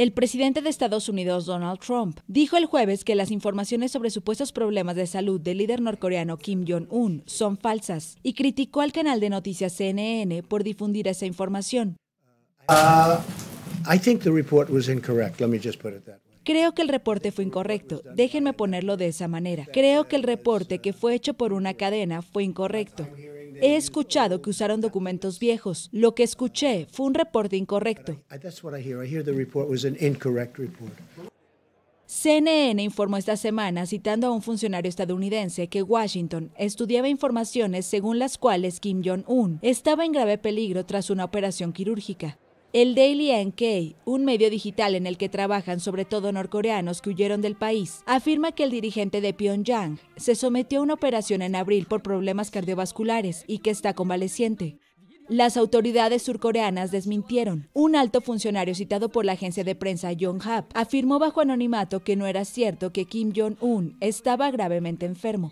El presidente de Estados Unidos, Donald Trump, dijo el jueves que las informaciones sobre supuestos problemas de salud del líder norcoreano Kim Jong-un son falsas y criticó al canal de noticias CNN por difundir esa información. Creo que el reporte fue incorrecto. Déjenme ponerlo de esa manera. Creo que el reporte que fue hecho por una cadena fue incorrecto. He escuchado que usaron documentos viejos. Lo que escuché fue un reporte incorrecto. CNN informó esta semana, citando a un funcionario estadounidense, que Washington estudiaba informaciones según las cuales Kim Jong-un estaba en grave peligro tras una operación quirúrgica. El Daily NK, un medio digital en el que trabajan sobre todo norcoreanos que huyeron del país, afirma que el dirigente de Pyongyang se sometió a una operación en abril por problemas cardiovasculares y que está convaleciente. Las autoridades surcoreanas desmintieron. Un alto funcionario citado por la agencia de prensa Yonhap afirmó bajo anonimato que no era cierto que Kim Jong-un estaba gravemente enfermo.